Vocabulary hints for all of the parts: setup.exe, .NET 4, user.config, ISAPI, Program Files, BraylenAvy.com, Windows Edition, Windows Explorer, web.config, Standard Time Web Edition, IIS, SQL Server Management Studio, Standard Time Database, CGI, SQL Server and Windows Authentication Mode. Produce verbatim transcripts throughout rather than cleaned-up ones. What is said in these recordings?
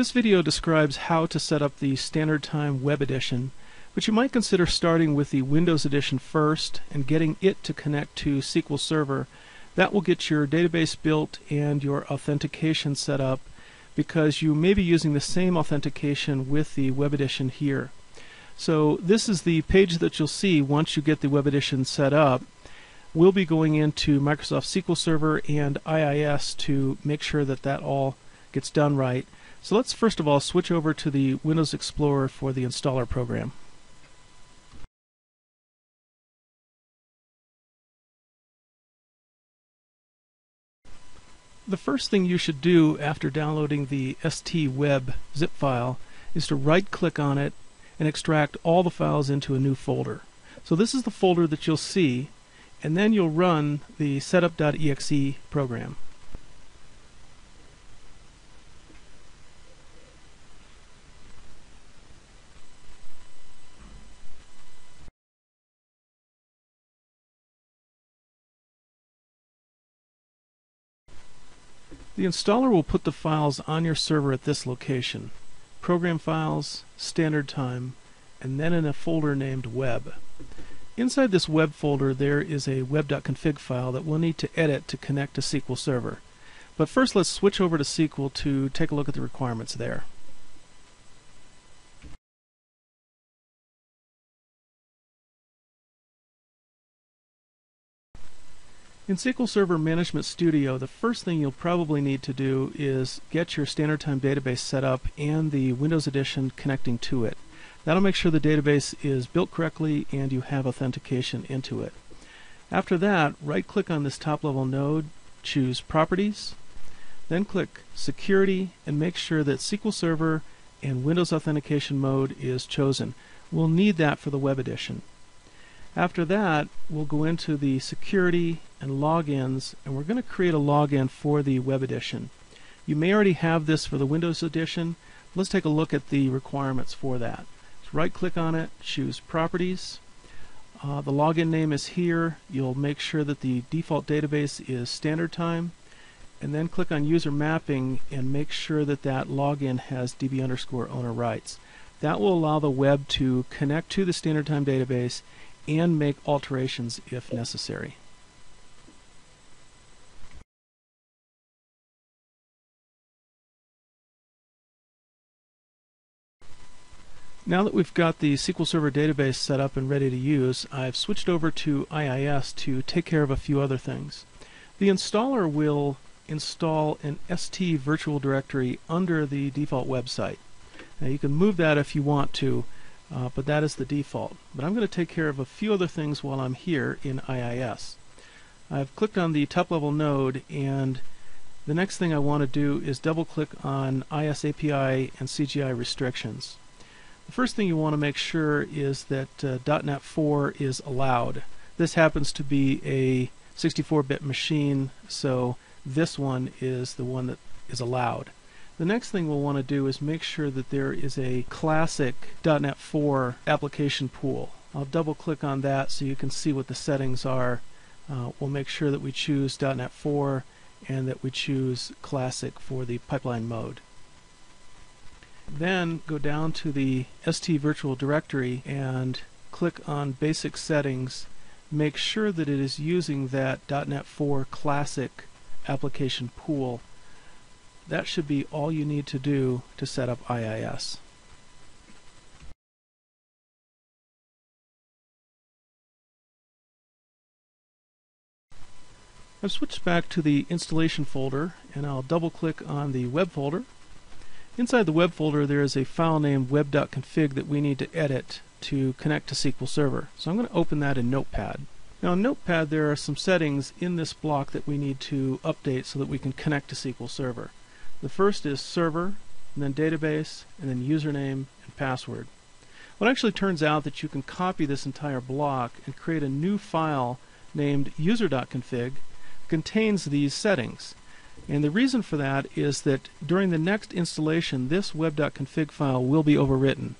This video describes how to set up the Standard Time Web Edition, but you might consider starting with the Windows Edition first and getting it to connect to S Q L Server. That will get your database built and your authentication set up, because you may be using the same authentication with the Web Edition here. So this is the page that you'll see once you get the Web Edition set up. We'll be going into Microsoft S Q L Server and I I S to make sure that that all gets done right. So let's first of all switch over to the Windows Explorer for the installer program. The first thing you should do after downloading the stweb zip file is to right-click on it and extract all the files into a new folder. So this is the folder that you'll see, and then you'll run the setup dot E X E program. The installer will put the files on your server at this location: Program Files, Standard Time, and then in a folder named Web. Inside this Web folder there is a web dot config file that we'll need to edit to connect to S Q L Server. But first let's switch over to S Q L to take a look at the requirements there. In S Q L Server Management Studio, the first thing you'll probably need to do is get your Standard Time Database set up and the Windows Edition connecting to it. That'll make sure the database is built correctly and you have authentication into it. After that, right-click on this top-level node, choose Properties, then click Security, and make sure that S Q L Server and Windows Authentication Mode is chosen. We'll need that for the Web Edition. After that, we'll go into the Security and Logins, and we're going to create a login for the Web Edition. You may already have this for the Windows Edition. Let's take a look at the requirements for that. So right-click on it, choose Properties. Uh, the login name is here. You'll make sure that the default database is Standard Time, and then click on User Mapping and make sure that that login has D B underscore owner rights. That will allow the web to connect to the Standard Time database and make alterations if necessary. Now that we've got the S Q L Server database set up and ready to use, I've switched over to I I S to take care of a few other things. The installer will install an S T virtual directory under the default website. Now you can move that if you want to, Uh, but that is the default. But I'm going to take care of a few other things while I'm here in I I S. I've clicked on the top-level node, and the next thing I want to do is double-click on I S A P I and C G I restrictions. The first thing you want to make sure is that uh, dot net four is allowed. This happens to be a sixty-four bit machine, so this one is the one that is allowed. The next thing we'll want to do is make sure that there is a classic dot net four application pool. I'll double click on that so you can see what the settings are. Uh, we'll make sure that we choose dot net four and that we choose classic for the pipeline mode. Then go down to the S T virtual directory and click on basic settings. Make sure that it is using that dot net four classic application pool. That should be all you need to do to set up I I S. I've switched back to the installation folder, and I'll double-click on the web folder. Inside the web folder there is a file named web dot config that we need to edit to connect to S Q L Server. So I'm going to open that in Notepad. Now in Notepad there are some settings in this block that we need to update so that we can connect to S Q L Server. The first is server, and then database, and then username and password. Well, it actually turns out that you can copy this entire block and create a new file named user dot config that contains these settings. And the reason for that is that during the next installation this web dot config file will be overwritten,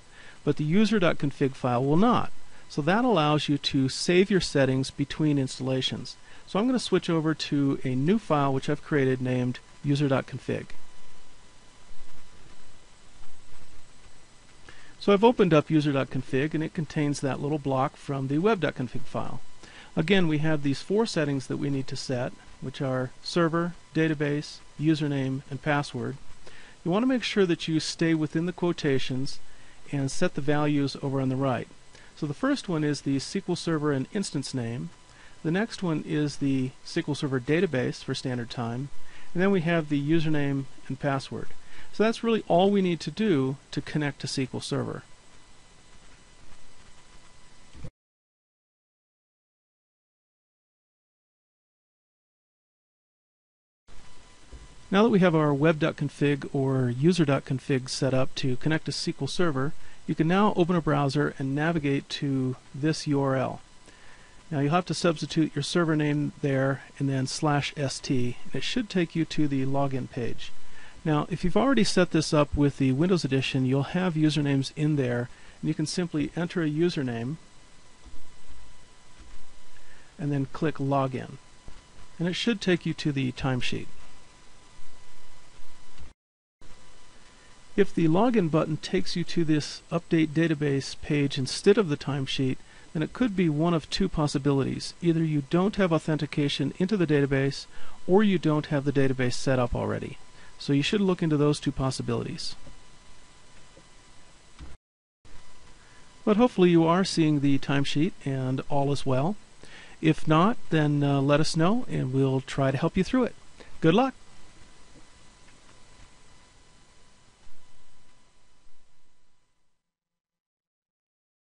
but the user dot config file will not. So that allows you to save your settings between installations. So I'm going to switch over to a new file which I've created named user dot config. So I've opened up user.config, and it contains that little block from the web.config file. Again, we have these four settings that we need to set, which are server, database, username, and password. You want to make sure that you stay within the quotations and set the values over on the right. So the first one is the S Q L Server and instance name. The next one is the S Q L Server database for standard time. And then we have the username and password. So that's really all we need to do to connect to S Q L Server. Now that we have our web.config or user.config set up to connect to S Q L Server, you can now open a browser and navigate to this U R L. Now you'll have to substitute your server name there and then slash st, and it should take you to the login page. Now if you've already set this up with the Windows Edition, you'll have usernames in there, and you can simply enter a username and then click login, and it should take you to the timesheet. If the login button takes you to this update database page instead of the timesheet, then it could be one of two possibilities. Either you don't have authentication into the database, or you don't have the database set up already. So you should look into those two possibilities. But hopefully you are seeing the timesheet and all is well. If not, then uh, let us know and we'll try to help you through it. Good luck!